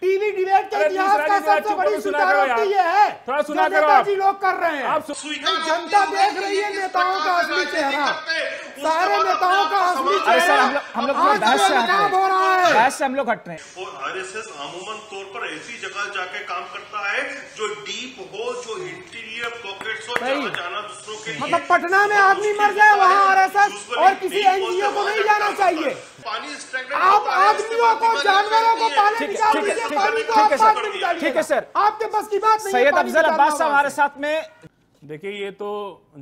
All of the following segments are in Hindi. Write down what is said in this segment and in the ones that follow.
टीवी डिबेट के इतिहास का सबसे बड़ी शुरुआत ये है। थोड़ा सुना करो आप। लोग कर रहे हैं, आप जनता देख रही है नेताओं का असली चेहरा, सारे नेताओं का असली चेहरा। हम लोग हट रहे हैं। और आरएसएस आमूमन तौर पर ऐसी जगह जाके काम करता है जो डीप हो, जो इंटीरियर पॉकेट्स हो, जहाँ जाना दूसरों के लिए, मतलब पटना में आदमी मर जाए वहाँ आरएसएस और किसी एनजीओ को नहीं जाना चाहिए। आप आदमियों को, जानवरों को पानी निकाल दीजिए, पानी को आप पास में निकालिए। ठीक है सर, आपके बस की बात नहीं है। सैयद अब्दुल अब्बास हमारे साथ में। देखिए ये तो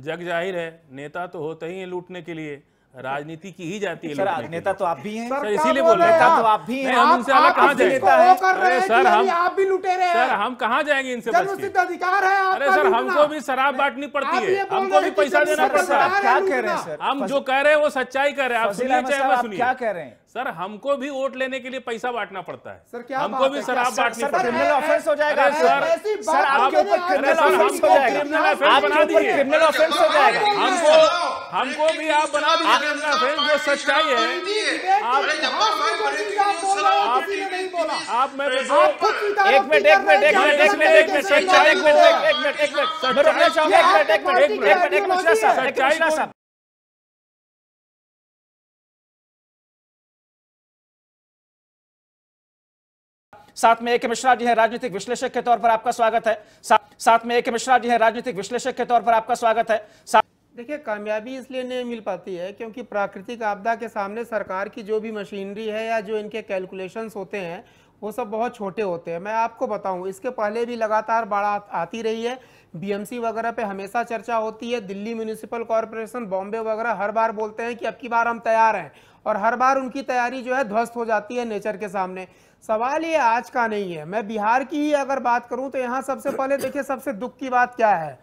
जग जाहिर है, नेता तो होते ही हैं लूटने के लिए, राजनीति की ही जाती है। सर नेता तो आप भी हैं सर, इसीलिए बोल रहे हैं नेता तो आप भी हैं। हम उनसे अलग कहाँ जाएंगे सर, आप भी लुटे रहे हैं सर, हम कहाँ जाएंगे इनसे बच के? अधिकार है आपका। अरे सर हमको भी शराब बांटनी पड़ती है, हमको भी पैसा देना पड़ता है। क्या कह रहे हैं सर, हम जो कह रहे हैं वो सच्चाई कह रहे हैं। आप सुनिए चाहे मत सुनिए, क्या कह रहे हैं सर, हमको भी वोट लेने के लिए पैसा बांटना पड़ता है सर, क्या हमको भी शराब बांटनी पड़ती है। ऑफेंस हो जाएगा सर, आपके ऊपर क्रिमिनल ऑफेंस हो जाएगा। हमको भी आप बना दीजिए क्रिमिनल ऑफेंस, जो सच्चाई है। आप मैं एक मिनट साथ में एक मिश्रा जी हैं राजनीतिक विश्लेषक के तौर पर, आपका स्वागत है। साथ में एक मिश्रा जी हैं राजनीतिक विश्लेषक के तौर पर, आपका स्वागत है। देखिए कामयाबी इसलिए नहीं मिल पाती है क्योंकि प्राकृतिक आपदा के सामने सरकार की जो भी मशीनरी है या जो इनके कैलकुलेशंस होते हैं वो सब बहुत छोटे होते हैं। मैं आपको बताऊं, इसके पहले भी लगातार बाढ़ आती रही है, बीएमसी वगैरह पे हमेशा चर्चा होती है, दिल्ली म्यूनिसिपल कॉरपोरेशन, बॉम्बे वगैरह हर बार बोलते हैं कि अब की बार हम तैयार हैं, और हर बार उनकी तैयारी जो है ध्वस्त हो जाती है नेचर के सामने। सवाल ये आज का नहीं है। मैं बिहार की ही अगर बात करूं तो यहाँ सबसे पहले देखिए सबसे दुख की बात क्या है,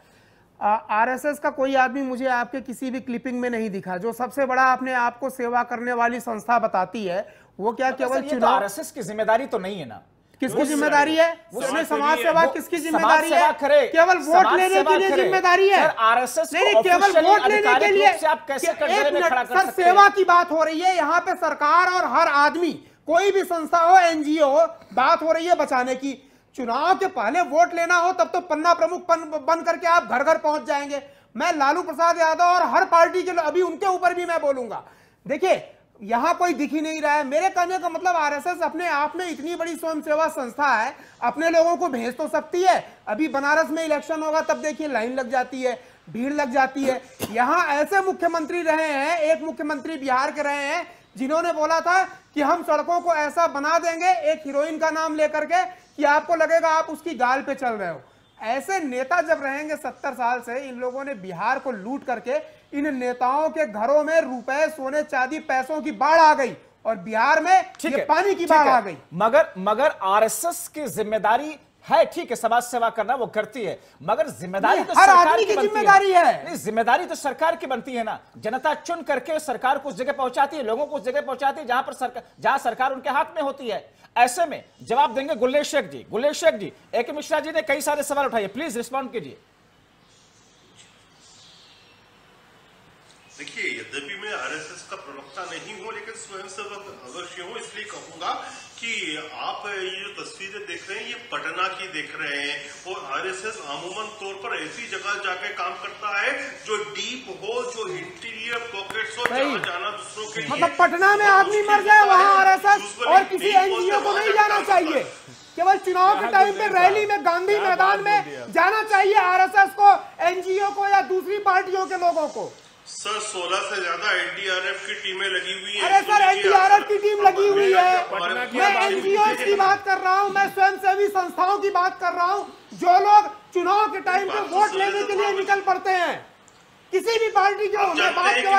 आरएसएस का कोई आदमी मुझे आपके किसी भी क्लिपिंग में नहीं दिखा। जो सबसे बड़ा आपने आपको सेवा करने वाली संस्था बताती है वो क्या केवल चुनाव? आरएसएस की जिम्मेदारी तो नहीं है ना, किसकी जिम्मेदारी है? उसमें समाज सेवा किसकी जिम्मेदारी है? केवल वोट लेने के लिए जिम्मेदारी है आरएसएस? नहीं, केवल वोट लेने के लिए आप कैसे एक मिनट सर, सेवा की बात हो रही है यहाँ पे। सरकार और हर आदमी, कोई भी संस्था हो, एनजीओ हो, बात हो रही है बचाने की। चुनाव के पहले वोट लेना हो तब तो पन्ना प्रमुख बन करके आप घर घर पहुंच जाएंगे। मैं लालू प्रसाद यादव और हर पार्टी के अभी उनके ऊपर भी मैं बोलूंगा। देखिए यहाँ कोई दिख ही नहीं रहा है। मेरे कहने का मतलब आरएसएस अपने आप में इतनी बड़ी स्वयंसेवा संस्था है, अपने लोगों को भेज तो सकती है। अभी बनारस में इलेक्शन होगा तब देखिए लाइन लग जाती है, भीड़ लग जाती है। यहाँ ऐसे मुख्यमंत्री रहे हैं, एक मुख्यमंत्री बिहार के रहे हैं जिन्होंने बोला था कि हम सड़कों को ऐसा बना देंगे, एक हीरोइन का नाम लेकर के, कि आपको लगेगा आप उसकी गाल पे चल रहे हो। ऐसे नेता जब रहेंगे 70 साल से, इन लोगों ने बिहार को लूट करके इन नेताओं के घरों में रुपए, सोने, चांदी, पैसों की बाढ़ आ गई और बिहार में ये पानी की बाढ़ आ गई। मगर आरएसएस की जिम्मेदारी है, ठीक है, समाज सेवा करना वो करती है, मगर जिम्मेदारी तो हर आदमी की जिम्मेदारी है। नहीं, जिम्मेदारी तो सरकार की बनती है ना। जनता चुन करके सरकार को उस जगह पहुंचाती है, लोगों को उस जगह पहुंचाती है जहां सरकार उनके हाथ में होती है। ऐसे में जवाब देंगे गुलेशक जी। गुलेशक जी, एके मिश्रा जी ने कई सारे सवाल उठाए, प्लीज रिस्पॉन्ड कीजिए। देखिए यद्यपि मैं आरएसएस का प्रवक्ता नहीं हूं लेकिन स्वयंसेवक अवश्य हूं, इसलिए कहूंगा कि आप ये जो तस्वीरें देख रहे हैं ये पटना की देख रहे हैं, और आरएसएस आमूमन तौर पर ऐसी जगह जाके काम करता है जो डीप हो, जो इंटीरियर पॉकेट्स हो, जहाँ जाना दूसरों के लिए, मतलब पटना में आदमी मर जाए वहाँ आरएसएस और किसी एनजीओ को नहीं जाना चाहिए। केवल चुनाव के टाइम पे रैली में, गांधी मैदान में जाना चाहिए आरएसएस को, एनजीओ को या दूसरी पार्टियों के लोगों को। सर 16 से ज्यादा एनडीआरएफ की टीमें लगी हुई है। अरे सर एनडीआरएफ की टीम लगी हुई है, मैं एनजीओ की बात कर रहा हूँ, मैं स्वयंसेवी संस्थाओं की बात कर रहा हूँ, जो लोग चुनाव के टाइम पे वोट लेने के लिए निकल पड़ते हैं किसी भी पार्टी के। मैं बात की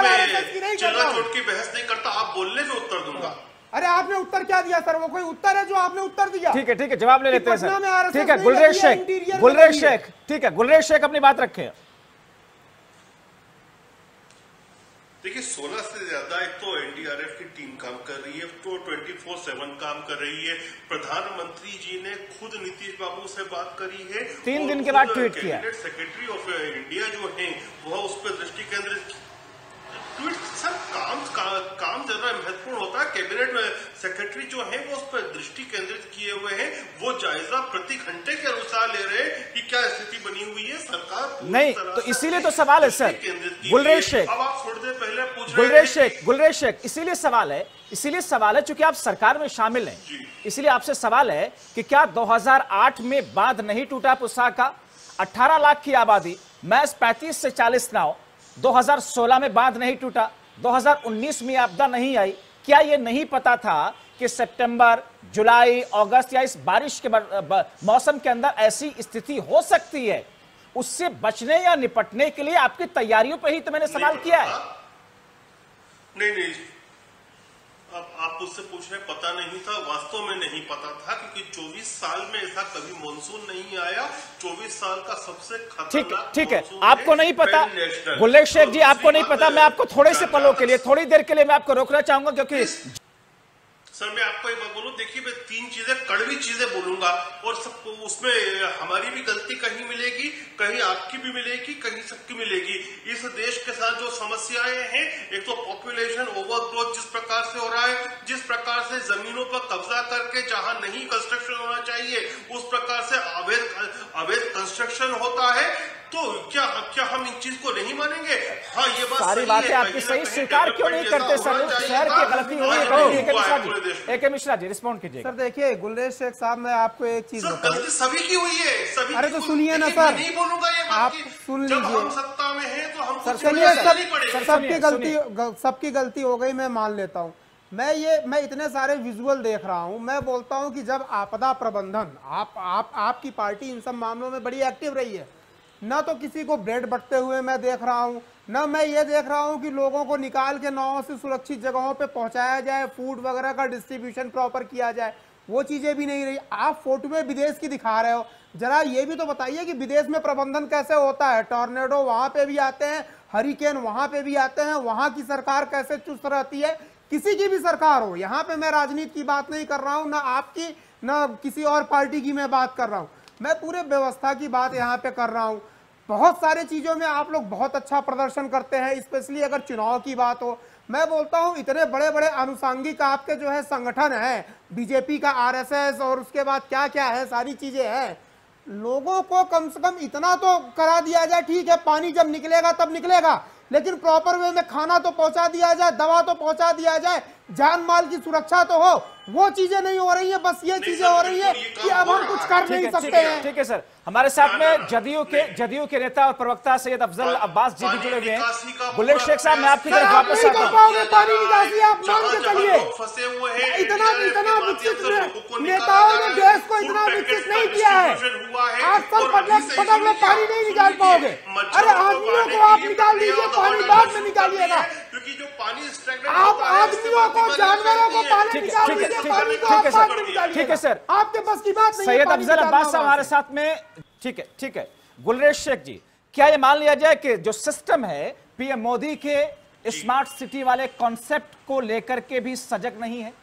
बहस नहीं करता, आप बोलने में उत्तर दूंगा। अरे आपने उत्तर क्या दिया सर? वो कोई उत्तर है जो आपने उत्तर दिया? ठीक है ठीक है, जवाब ले लेते हैं सर। ठीक है गुलरेश शेख, गुलरेश शेख, ठीक है गुलरेश शेख अपनी बात रखे। देखिए 16 से ज्यादा एक तो एनडीआरएफ की टीम काम कर रही है, तो 24/7 काम कर रही है। प्रधानमंत्री जी ने खुद नीतीश बाबू से बात करी है, 3 दिन के बाद ट्वीट किया। सेक्रेटरी ऑफ इंडिया जो है वह उस पर दृष्टि केंद्रित ट्वीट। सर काम ज्यादा महत्वपूर्ण होता है, कैबिनेट सेक्रेटरी जो है वो उस पर दृष्टि केंद्रित किए हुए हैं, वो जायजा प्रति घंटे के अनुसार ले रहे हैं कि क्या स्थिति बनी हुई है सरकार नहीं, तो इसीलिए तो सवाल है सर गुलरेश शेख। अब आप थोड़ी देर पहले पूछ गुलरेश शेख इसीलिए सवाल है क्योंकि आप सरकार में शामिल हैं, इसलिए आपसे सवाल है कि क्या 2008 में बांध नहीं टूटा पुसा का 18 लाख की आबादी महज 35 से 40 नाव, 2016 में बांध नहीं टूटा, 2019 में आपदा नहीं आई, क्या ये नहीं पता था कि सितंबर, जुलाई, अगस्त या इस बारिश के मौसम के अंदर ऐसी स्थिति हो सकती है? उससे बचने या निपटने के लिए आपकी तैयारियों पर ही तो मैंने सवाल किया है। नहीं, आप उससे पूछ रहे पता नहीं था, वास्तव में नहीं पता था क्योंकि 24 साल में ऐसा कभी मॉनसून नहीं आया। 24 साल का सबसे खतरनाक ठीक है आपको नहीं पता गुलेश शेख जी, आपको नहीं पता। मैं आपको थोड़ी देर के लिए मैं आपको रोकना चाहूंगा क्योंकि सर मैं आपको एक बात बोलूं, देखिए मैं 3 चीजें कड़वी चीजें बोलूंगा और सबको उसमें हमारी भी गलती कहीं मिलेगी, कहीं आपकी भी मिलेगी, कहीं सबकी मिलेगी। इस देश के साथ जो समस्याएं हैं, एक तो पॉपुलेशन ओवरग्रोथ जिस प्रकार से हो रहा है, जिस प्रकार से जमीनों पर कब्जा करके जहां नहीं कंस्ट्रक्शन होना चाहिए उस प्रकार से अवैध कंस्ट्रक्शन होता है, तो क्या हम इन चीज को नहीं मानेंगे? हाँ, ये बात सारी बातें आपकी सही, स्वीकार क्यों नहीं करते सर? शहर की गलती हो रही है। एक मिश्रा जी रिस्पॉन्ड कीजिए। सर देखिए गुलरेश शेख साहब मैं आपको एक चीज गलती सभी की हुई है, अरे तो सुनिए ना सर, नहीं बोलूंगा ये आप सुन लीजिए। सत्ता में है तो हम सर सबकी गलती हो गई, मैं मान लेता हूँ। मैं इतने सारे विजुअल देख रहा हूं, मैं बोलता हूँ कि जब आपदा प्रबंधन आपकी पार्टी इन सब मामलों में बड़ी एक्टिव रही है, ना तो किसी को ब्रेड बटते हुए मैं देख रहा हूं, ना मैं ये देख रहा हूं कि लोगों को निकाल के नावों से सुरक्षित जगहों पे पहुंचाया जाए, फूड वगैरह का डिस्ट्रीब्यूशन प्रॉपर किया जाए, वो चीज़ें भी नहीं रही। आप फोटो में विदेश की दिखा रहे हो, जरा ये भी तो बताइए कि विदेश में प्रबंधन कैसे होता है। टॉर्नेडो वहाँ पर भी आते हैं, हरिकेन वहाँ पर भी आते हैं, वहाँ की सरकार कैसे चुस्त रहती है, किसी की भी सरकार हो। यहाँ पर मैं राजनीति की बात नहीं कर रहा हूँ, ना आपकी ना किसी और पार्टी की मैं बात कर रहा हूँ, मैं पूरे व्यवस्था की बात यहाँ पे कर रहा हूँ। बहुत सारे चीज़ों में आप लोग बहुत अच्छा प्रदर्शन करते हैं, स्पेशली अगर चुनाव की बात हो। मैं बोलता हूँ इतने बड़े बड़े अनुषांगिक आपके जो है संगठन है बीजेपी का, आरएसएस और उसके बाद क्या क्या है, सारी चीज़ें हैं। लोगों को कम से कम इतना तो करा दिया जाए, ठीक है पानी जब निकलेगा तब निकलेगा, लेकिन प्रॉपर वे में खाना तो पहुँचा दिया जाए, दवा तो पहुँचा दिया जाए, जान माल की सुरक्षा तो हो, वो चीजें नहीं हो रही है। बस ये चीजें हो रही है कि अब हम कुछ कर नहीं सकते हैं। ठीक है सर, हमारे साथ में जदयू के नेता और प्रवक्ता सैयद अब्दुल अब्बास जी भी जुड़े हुए हैं। गुलेश शेख साहब मैं आपकी तरफ वापस आता हूं। पानी निकासी आप मान के चलिए, इतना विकसित नेताओं ने देश को इतना विकसित नहीं किया है। आप सब पटक में पानी नहीं निकाल पाओगे, अरे आदमियों को आप निकाल दीजिए, पानी बाद में निकालिएगा। आप आदमियों को जानवरों को पानी निकाल दीजिए, पानी को आप बाद में निकालिएगा। ठीक है सर, आपके बस की बात नहीं है। सैयद अब्दुल अब्बास साहब हमारे साथ में। ठीक है गुलरेश शेख जी, क्या ये मान लिया जाए कि जो सिस्टम है पीएम मोदी के स्मार्ट सिटी वाले कॉन्सेप्ट को लेकर के भी सजग नहीं है?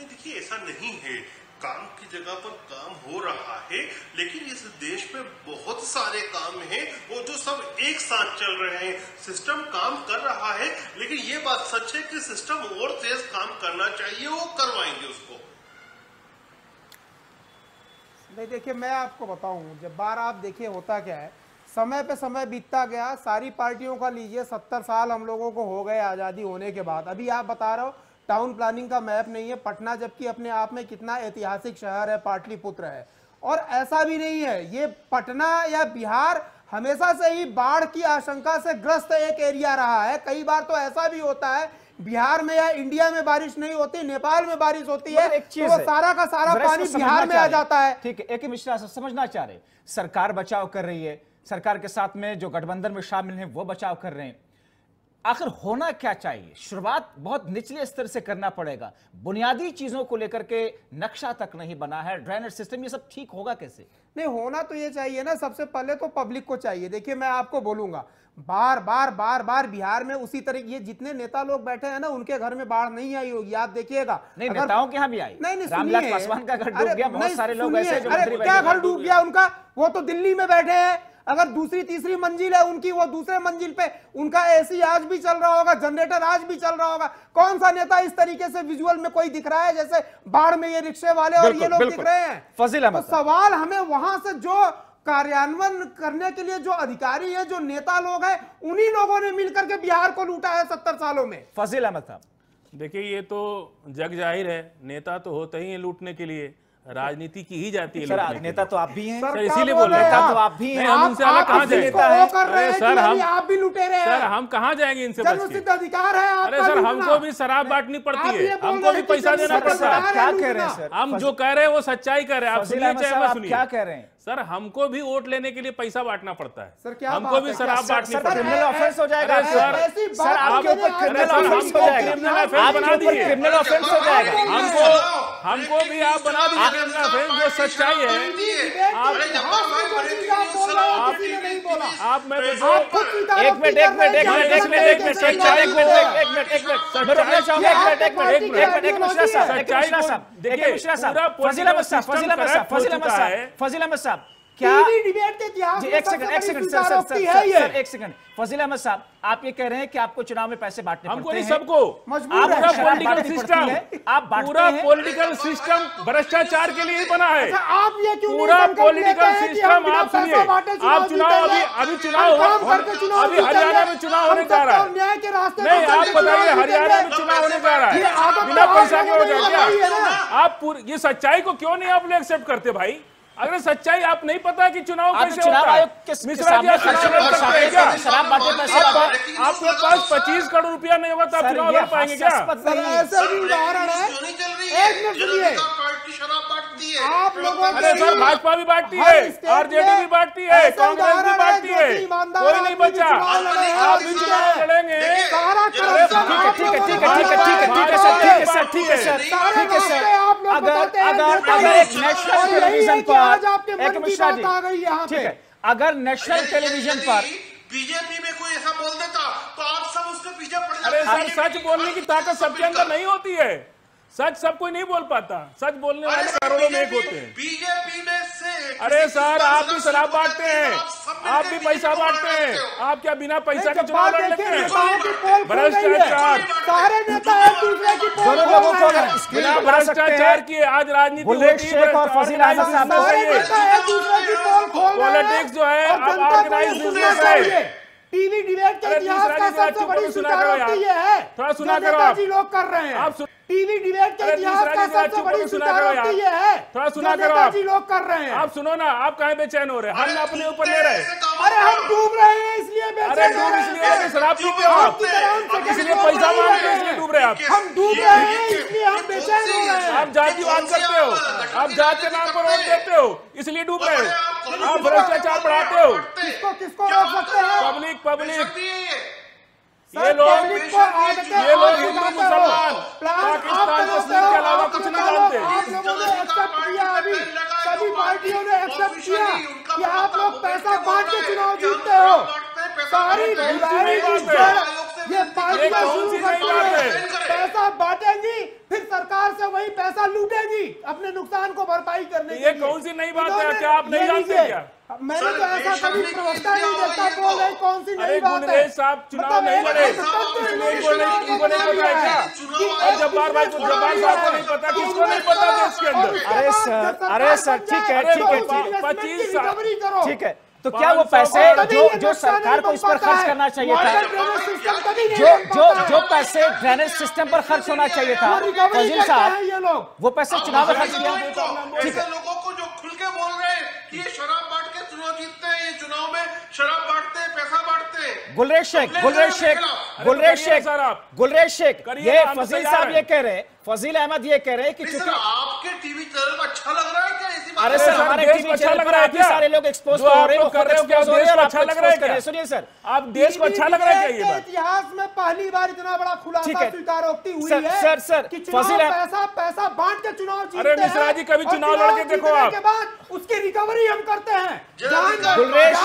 देखिए ऐसा नहीं है, काम की जगह पर काम हो रहा है, लेकिन इस देश में बहुत सारे काम हैं वो जो सब एक साथ चल रहे हैं। सिस्टम काम कर रहा है, लेकिन ये बात सच है कि सिस्टम और तेज काम करना चाहिए, वो करवाएंगे उसको नहीं। देखिए मैं आपको बताऊं, जब बार आप देखिए होता क्या है, समय पे समय बीतता गया। सारी पार्टियों का लीजिए, 70 साल हम लोगों को हो गए आजादी होने के बाद। अभी आप बता रहे हो टाउन प्लानिंग का मैप नहीं है। पटना जबकि अपने आप में कितना ऐतिहासिक शहर है, पाटलिपुत्र है, और ऐसा भी नहीं है ये पटना या बिहार हमेशा से ही बाढ़ की आशंका से ग्रस्त एक एरिया रहा है। कई बार तो ऐसा भी होता है बिहार में या इंडिया में बारिश नहीं होती, नेपाल में बारिश होती है, एक चीज तो सारा का सारा पानी बिहार में आ जाता है। ठीक है, एक मिश्रा से समझना चाह रहे, सरकार बचाव कर रही है, सरकार के साथ में जो गठबंधन में शामिल है वो बचाव कर रहे हैं। आखिर होना क्या चाहिए? शुरुआत बहुत निचले स्तर से करना पड़ेगा, बुनियादी चीजों को लेकर के नक्शा तक नहीं बना है, ड्रेनेज सिस्टम, ये सब ठीक होगा कैसे? नहीं, होना तो ये चाहिए ना, सबसे पहले तो पब्लिक को चाहिए। देखिए मैं आपको बोलूंगा, बार बार बिहार में उसी तरह ये जितने नेता लोग बैठे हैं ना, उनके घर में बाढ़ नहीं आई होगी, आप देखिएगा। नहीं, नेताओं के यहाँ भी आई। नहीं, रामलाल पासवान का घर डूब गया, बहुत सारे लोग ऐसे, क्या घर डूब गया उनका? वो तो दिल्ली में बैठे हैं, अगर दूसरी तीसरी मंजिल है उनकी, वो दूसरे मंजिल पे उनका एसी आज भी चल रहा होगा, जनरेटर आज भी चल रहा होगा। कौन सा नेता इस तरीके से विजुअल में कोई दिख रहा है जैसे बाढ़ में ये रिक्शे वाले और ये लोग दिख रहे हैं? फजील अहमद, तो सवाल हमें वहां से जो कार्यान्वयन करने के लिए जो अधिकारी है, जो नेता लोग हैं, उन्हीं लोगों ने मिलकर के बिहार को लूटा है 70 सालों में। फजील अहमद साहब, देखिए ये तो जग जाहिर है, नेता तो होते ही हैं लूटने के लिए, राजनीति की ही जाती है। सर नेता तो आप भी हैं, सर इसीलिए बोल रहे हैं, नेता तो आप भी हैं, हम उनसे आगे कहां जाएंगे? सर आप भी लुटेरे हैं, सर हम कहां जाएंगे इनसे? जनसिद्ध अधिकार है आपका। अरे सर हमको भी शराब बांटनी पड़ती है, हमको भी पैसा देना पड़ता है। क्या कह रहे हैं सर? हम जो कह रहे हैं वो सच्चाई कह रहे हैं, आप सुनिए चाहे मत सुनिए। क्या कह रहे हैं सर? हमको भी वोट लेने के लिए पैसा बांटना पड़ता है सर, क्या हमको भी शराब बांटनी पड़ती है। क्रिमिनल ऑफेंस हो जाएगा सर, आपके ऊपर क्रिमिनल ऑफेंस हो जाएगा, आप बना दीजिए क्रिमिनल ऑफेंस हो जाएगा। हमको भी आप बना दीजिए क्रिमिनल ऑफेंस, जो सच्चाई है। आप मैं एक मिनट क्या डिबेट के इतिहास एक सेकंड फजील अहमद साहब, आप ये कह रहे हैं कि आपको चुनाव में पैसे बांटने हमको नहीं, सबको पूरा पॉलिटिकल सिस्टम पूरा पॉलिटिकल सिस्टम भ्रष्टाचार के लिए ही बना है। आप ये क्यों पूरा पॉलिटिकल सिस्टम, आप सुनिए, आप चुनाव अभी हरियाणा में चुनाव होने जा रहा है, नहीं आप बताइए हरियाणा में चुनाव होने जा रहा है बिना पैसा के हो जाएगा? आप ये सच्चाई को क्यों नहीं आप लोग एक्सेप्ट करते भाई? अगर सच्चाई आप नहीं पता कि चुनाव कैसे होता है, मिश्रा जी आपके पास 25 करोड़ रुपया नहीं होगा तो आप चुनाव लड़ पाएंगे क्या? ऐसा भी उदाहरण है, एक मिनट सुनिए। आप लोगों के सर भाजपा भी बांटती है, आरजेडी भी बांटती है, कांग्रेस भी बांटती है, कोई नहीं बचा। आप भी चुनाव लड़ेंगे, ठीक है सर। अगर एक नेशनल टेलीविजन पर बीजेपी में कोई ऐसा बोल देता तो आप सब उसके पीछे पड़ जाते। अरे सच बोलने की ताकत सबके अंदर नहीं होती है, सच सब कोई नहीं बोल पाता, सच बोलने वाले करोड़ों में एक होते हैं। बीजेपी में से अरे सर आप भी शराब बांटते हैं, आप भी पैसा बांटते हैं, आप क्या बिना पैसा के चुनाव लड़ लेते हैं? भ्रष्टाचार सारे नेता एक दूसरे की पोल खोल रहे हैं, बिना भ्रष्टाचार किए आज राजनीति होती है। पॉलिटिक्स जो है अब ऑर्गेनाइज बिजनेस है। टीवी डिबेट के इतिहास का सबसे बड़ी स्वीकारोक्ति ये है, थोड़ा सुना करो आप, लोग कर रहे हैं। आप टीवी डिबेट के इतिहास का सबसे बड़ी स्वीकारोक्ति ये है, थोड़ा सुना करो आप, लोग कर रहे हैं। आप सुनो ना, आप कहाँ बेचैन हो रहे हैं? हम अपने ऊपर ले रहे हैं, अरे हम डूब रहे हैं इसलिए बेचैन हो रहे हैं, शराब पीते हो आप, इसलिए पैसा मांगते हो, इसलिए डूब रहे आप, हम डूब रहे हैं इसलिए हम बेचैन हो रहे हैं। आप जातिवाद करते हो, आप जात के नाम पर वोट देते हो, इसलिए डूब रहे हो, आप भ्रष्टाचार बढ़ाते हो। किसको किसको रोक सकते हैं? पब्लिक ये लोग हिंदू मुसलमान पाकिस्तान कश्मीर के अलावा कुछ नहीं जानते। आप लोगों ने एक्सेप्ट किया, अभी सभी पार्टियों ने एक्सेप्ट किया कि आप लोग पैसा बांट के चुनाव जीतते हो। सारी बीमारी की जड़ ये पार्टियां शुरू करती है, पैसा बांटेंगी फिर सरकार से वही पैसा लूटेगी अपने नुकसान को भरपाई करने के लिए। ये कौन सी नई बात है? क्या आप नहीं जानते क्या? मैंने तो ऐसा कभी प्रवक्ता नहीं देखा बोल रहे, कौन सी नई बात है? साहब चुनाव नहीं लड़े, जब्बार भाई को नहीं पता, किसको नहीं पता देश के अंदर? अरे सर ठीक है 25 साल ठीक है, तो क्या वो पैसे जो सरकार को इस पर खर्च करना चाहिए था, जो पैसे ड्रेनेज सिस्टम पर खर्च होना चाहिए था फजील साहब, वो पैसे चुनाव में खर्च किया? ठीक है, लोगों को जो खुल के बोल रहे हैं कि ये शराब बांट के चुनाव जीतते हैं, ये चुनाव में शराब बांटते हैं, पैसा बांटते हैं। गुलरेश शेख ये फजील साहब ये कह रहे हैं, फजील अहमद ये कह रहे हैं कि चुनाव आपके टीवी चैनल में अच्छा लग रहा है क्या? अरे सर हमारे टीवी चैनल पर आप सारे लोग एक्सपोज हो रहे हो, अच्छा लग रहा है। सुनिए सर, आप देश को अच्छा लग रहा है क्या? इतिहास में पहली बार इतना बड़ा खुलासा स्वीकारोक्ति हुई है सर कि पैसा बांट के चुनाव जीतते हैं। अरे मिश्रा जी कभी चुनाव लड़ के देखो आप, बाद उसकी रिकवरी हम करते हैं। गुलरेश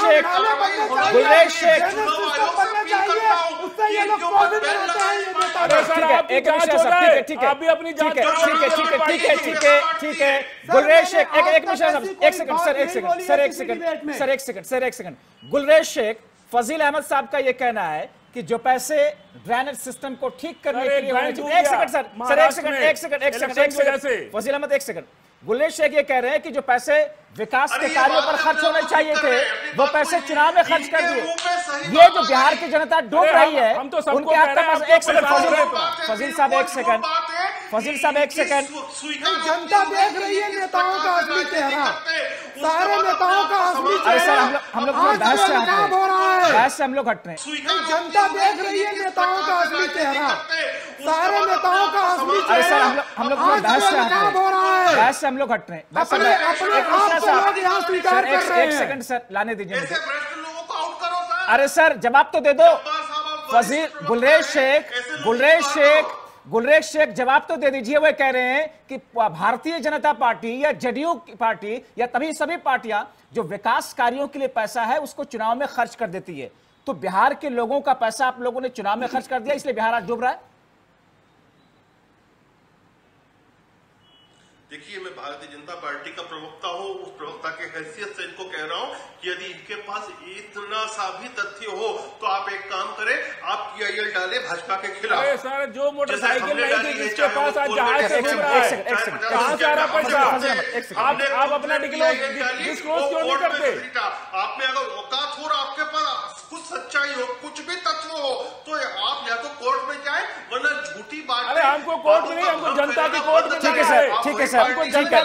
शेख, एक एक सेकंड गुलरेज शेख, फजील अहमद साहब का ये कहना है कि जो पैसे ड्रेनेज सिस्टम को ठीक करने के लिए फजील अहमद एक सेकंड, गुलेश शेख ये कह रहे हैं कि जो पैसे विकास के कार्यों पर खर्च होने चाहिए थे वो पैसे चुनाव में खर्च कर दिए। ये जो बिहार की जनता डूब रही है उनके आपका एक सेकंड फजील साहब जनता देख रही है नेताओं का असली चेहरा, सारे नेताओं का असली चेहरा। हम लोग हट रहे हैं, जनता देख रही है नेताओं का असली चेहरा, सारे नेताओं का असली चेहरा। हम लोग हट रहे हैं, एक सेकंड सर लाने दीजिए मुझे। अरे सर जवाब तो दे दो, फजील गुलरेज शेख जवाब तो दे दीजिए। वह कह रहे हैं कि भारतीय जनता पार्टी या जेडीयू की पार्टी या तभी सभी पार्टियां जो विकास कार्यों के लिए पैसा है उसको चुनाव में खर्च कर देती है, तो बिहार के लोगों का पैसा आप लोगों ने चुनाव में खर्च कर दिया इसलिए बिहार आज डूब रहा है। देखिए मैं भारतीय जनता पार्टी का प्रवक्ता हूँ, उस प्रवक्ता के हैसियत से इनको कह रहा हूँ कि यदि इनके पास इतना सा भी तथ्य हो तो आप एक काम करें, आप PIL डालें भाजपा के खिलाफ। अरे सर जो मोटरसाइकिल नहीं थी जिसके पास आज जहाज से घूम रहा है कहाँ जा रहा पैसा, आप अपना डिस्क्लोज क्यों नहीं करते? आप में अगर औकात हो, आपके पास कुछ सच्चाई हो, कुछ भी तथ्य हो तो आप या तो कोर्ट में जाए वरना झूठी बात। अरे हमको कोर्ट में नहीं, हमको जनता की कोर्ट में। ठीक है सर जनता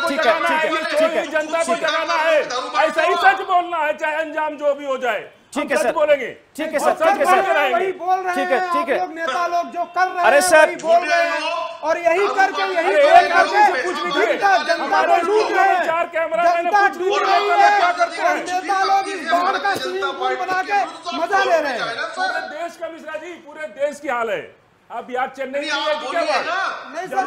को जगाना है, ऐसा ही सच बोलना है चाहे अंजाम जो भी हो जाए। ठीक है सर, बोलेंगे। अरे सर बोल रहे हैं और यही करके मजा ले रहे हैं पूरे देश का। मिश्रा जी पूरे देश की हाल है, अब यार चेन्नई में नहीं सर, अगर ये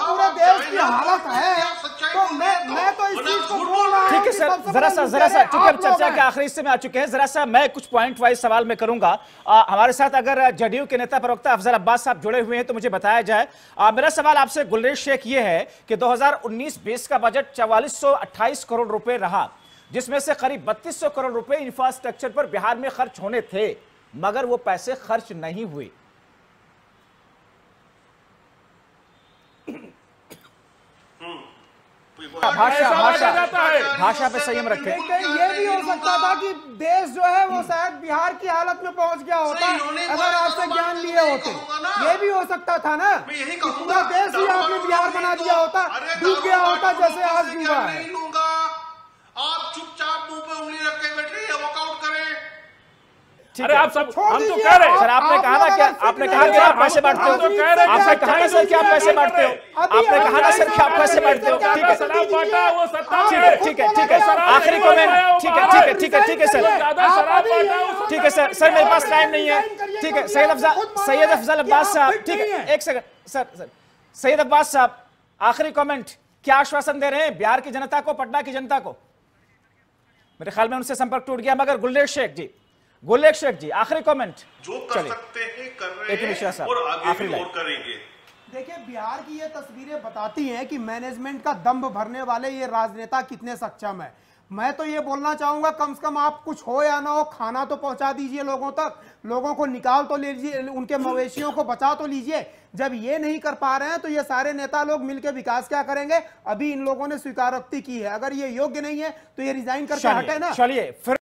पूरे देश की हालत है तो मैं तो इस चीज को बोल रहा हूं। ठीक है सर, जरा सा ठीक है, चर्चा के आखिरी हिस्से में आ चुके हैं, जरा सा मैं कुछ पॉइंट वाइज सवाल मैं करूंगा। हमारे साथ अगर जेडीयू के नेता प्रवक्ता फजल अब्बास साहब जुड़े हुए हैं तो मुझे बताया जाए। मेरा सवाल आपसे गुलरेज शेख ये है कि 2019-20 का बजट 4428 करोड़ रुपए रहा, जिसमें से करीब 3200 करोड़ रुपए इंफ्रास्ट्रक्चर पर बिहार में खर्च होने थे मगर वो पैसे खर्च नहीं हुए। भाषा पे संयम रखें। ये भी हो सकता था कि देश जो है वो शायद बिहार की हालत में पहुंच गया होता अगर आपसे ज्ञान लिए होते। ये भी हो सकता था ना कि पूरा देश ही आपने बिहार बना दिया होता, डूब गया होता जैसे आज डूबा है। आप चुपचाप मुंह पे उंगली रख के बैठे या वॉकआउट करें। अरे आप सब हम तो कह रहे हैं सर, आपने कहा ना क्या, आपने कहा कि आप पैसे बांटते हो, आपने कहा ना सर कि आप पैसे बांटते हो, आपने कहा ना सर कि आप पैसे बांटते हो। ठीक है सर, आखिरी कमेंट। ठीक है सर, ठीक है सर, मेरे पास टाइम नहीं है। ठीक है सैयद अफजल अब्बास साहब, ठीक है एक सेकंड सर, सैयद अब्बास साहब आखिरी कमेंट, क्या आश्वासन दे रहे हैं बिहार की जनता को, पटना की जनता को? मेरे ख्याल में उनसे संपर्क टूट गया, मगर गुलरेज शेख जी आखिरी कमेंट। जो कर सकते हैं कर रहे हैं और आगे भी करेंगे। देखिए बिहार की ये तस्वीरें बताती हैं कि मैनेजमेंट का दंभ भरने वाले ये राजनेता कितने सक्षम है। मैं तो ये बोलना चाहूंगा कम से कम आप कुछ हो या ना हो खाना तो पहुंचा दीजिए लोगों तक, लोगों को निकाल तो लीजिए, उनके मवेशियों को बचा तो लीजिए। जब ये नहीं कर पा रहे हैं तो ये सारे नेता लोग मिलकर विकास क्या करेंगे? अभी इन लोगों ने स्वीकारोक्ति की है, अगर ये योग्य नहीं है तो ये रिजाइन करके हटे ना। चलिए।